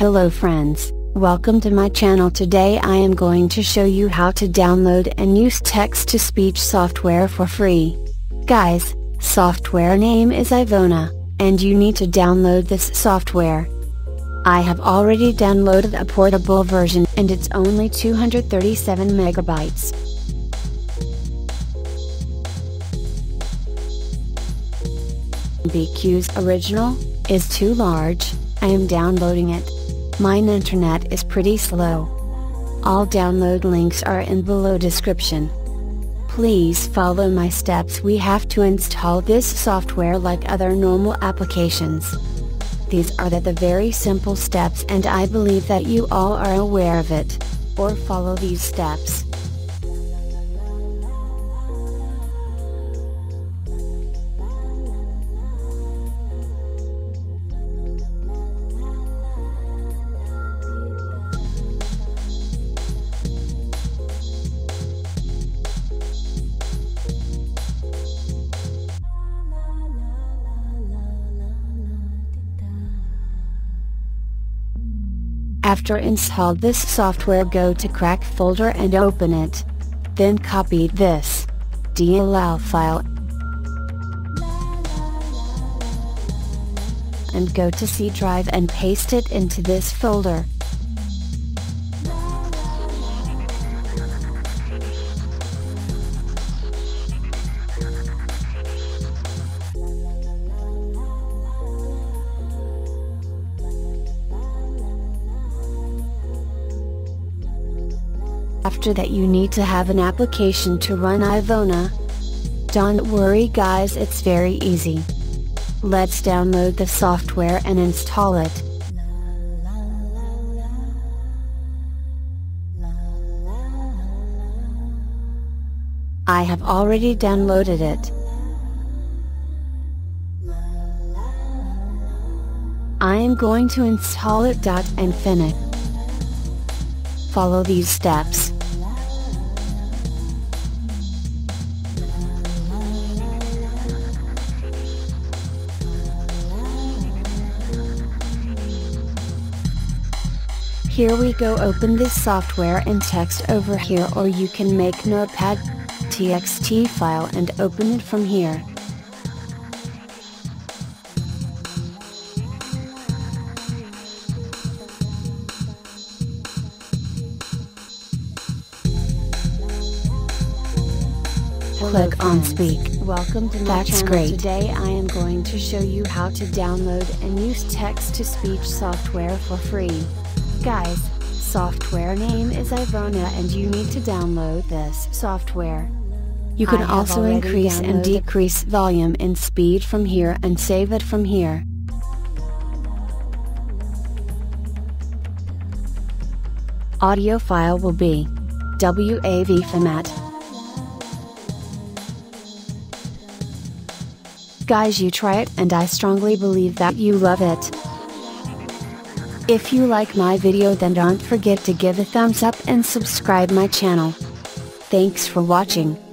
Hello friends, welcome to my channel. Today I am going to show you how to download and use text-to-speech software for free. Guys, software name is Ivona, and you need to download this software. I have already downloaded a portable version and it's only 237 megabytes. BQ's original is too large, I am downloading it. Mine internet is pretty slow. All download links are in below description. Please follow my steps. We have to install this software like other normal applications. These are the very simple steps and I believe that you all are aware of it, or follow these steps. After installed this software, go to crack folder and open it. Then copy this DLL file and go to C drive and paste it into this folder. After that you need to have an application to run Ivona. Don't worry guys, it's very easy. Let's download the software and install it. I have already downloaded it. I am going to install it and finish. Follow these steps. Here we go, open this software and text over here, or you can make notepad.txt file and open it from here. Click on speak. Welcome to my channel. Today I am going to show you how to download and use text-to-speech software for free. Guys, software name is Ivona and you need to download this software. You can also increase and decrease volume and speed from here and save it from here. Audio file will be WAV format. Guys, you try it and I strongly believe that you love it. If you like my video, then don't forget to give a thumbs up and subscribe my channel. Thanks for watching.